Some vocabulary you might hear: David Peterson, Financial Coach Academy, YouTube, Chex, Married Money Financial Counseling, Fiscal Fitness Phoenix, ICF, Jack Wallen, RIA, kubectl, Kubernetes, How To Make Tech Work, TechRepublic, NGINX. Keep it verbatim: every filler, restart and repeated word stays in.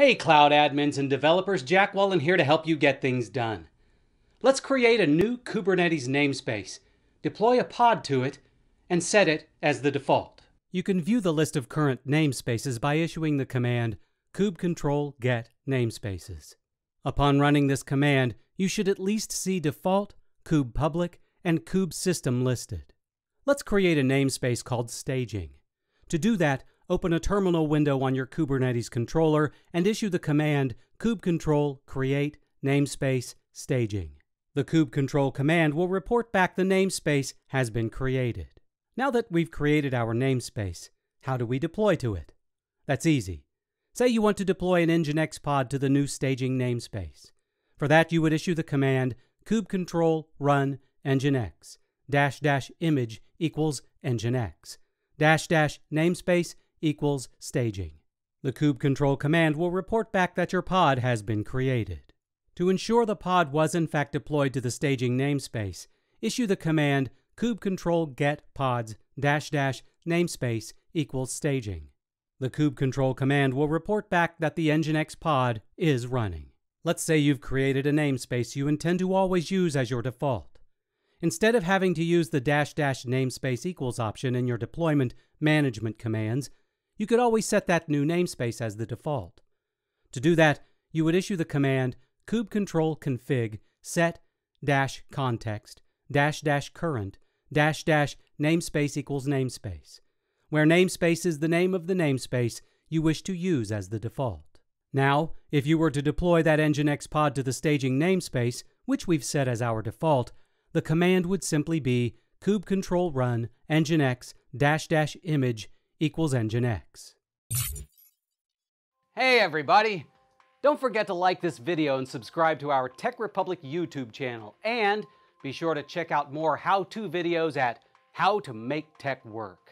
Hey cloud admins and developers, Jack Wallen here to help you get things done. Let's create a new Kubernetes namespace, deploy a pod to it, and set it as the default. You can view the list of current namespaces by issuing the command kubectl get namespaces. Upon running this command, you should at least see default, kubepublic, and kubesystem listed. Let's create a namespace called staging. To do that, open a terminal window on your Kubernetes controller and issue the command kubectl create namespace staging. The kubectl command will report back the namespace has been created. Now that we've created our namespace, how do we deploy to it? That's easy. Say you want to deploy an NGINX pod to the new staging namespace. For that, you would issue the command kubectl run nginx dash dash image equals nginx dash dash namespace equals staging. The kubectl command will report back that your pod has been created. To ensure the pod was in fact deployed to the staging namespace, issue the command kubectl get pods dash dash namespace equals staging. The kubectl command will report back that the NGINX pod is running. Let's say you've created a namespace you intend to always use as your default. Instead of having to use the dash dash namespace equals option in your deployment management commands, you could always set that new namespace as the default. To do that, you would issue the command kubectl config set dash context dash dash current dash dash namespace equals namespace, where namespace is the name of the namespace you wish to use as the default. Now, if you were to deploy that NGINX pod to the staging namespace, which we've set as our default, the command would simply be kubectl run nginx dash dash image equals nginx. Hey everybody! Don't forget to like this video and subscribe to our TechRepublic YouTube channel. And be sure to check out more how-to videos at How to Make Tech Work.